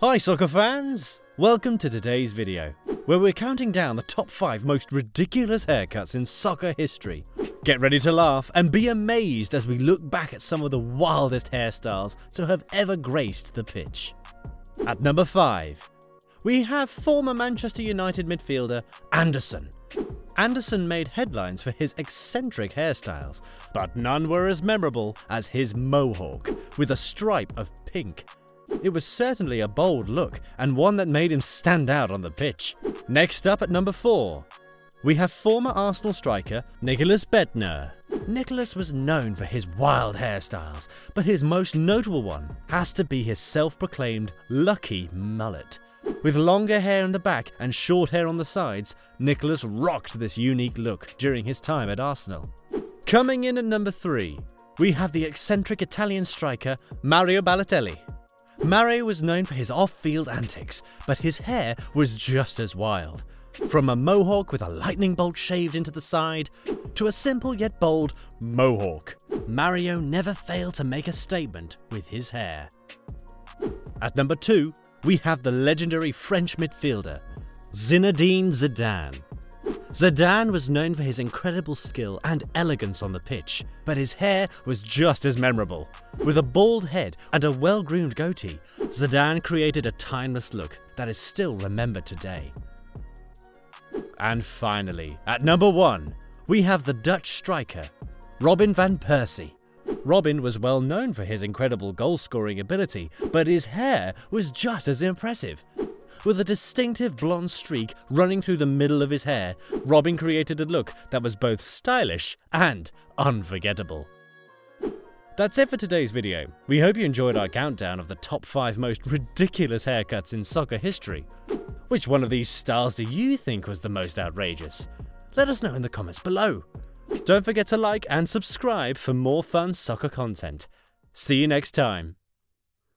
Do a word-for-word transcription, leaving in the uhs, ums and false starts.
Hi soccer fans! Welcome to today's video, where we're counting down the top five most ridiculous haircuts in soccer history. Get ready to laugh and be amazed as we look back at some of the wildest hairstyles to have ever graced the pitch. At number five, we have former Manchester United midfielder Anderson. Anderson made headlines for his eccentric hairstyles, but none were as memorable as his mohawk, with a stripe of pink. It was certainly a bold look, and one that made him stand out on the pitch. Next up at number four, we have former Arsenal striker Nicklas Bendtner. Nicklas was known for his wild hairstyles, but his most notable one has to be his self-proclaimed lucky mullet. With longer hair in the back and short hair on the sides, Nicklas rocked this unique look during his time at Arsenal. Coming in at number three, we have the eccentric Italian striker Mario Balotelli. Mario was known for his off-field antics, but his hair was just as wild. From a mohawk with a lightning bolt shaved into the side, to a simple yet bold mohawk, Mario never failed to make a statement with his hair. At number two, we have the legendary French midfielder, Zinedine Zidane. Zidane was known for his incredible skill and elegance on the pitch, but his hair was just as memorable. With a bald head and a well-groomed goatee, Zidane created a timeless look that is still remembered today. And finally, at number one, we have the Dutch striker, Robin van Persie. Robin was well known for his incredible goal-scoring ability, but his hair was just as impressive. With a distinctive blonde streak running through the middle of his hair, Robin created a look that was both stylish and unforgettable. That's it for today's video. We hope you enjoyed our countdown of the top five most ridiculous haircuts in soccer history. Which one of these styles do you think was the most outrageous? Let us know in the comments below. Don't forget to like and subscribe for more fun soccer content. See you next time.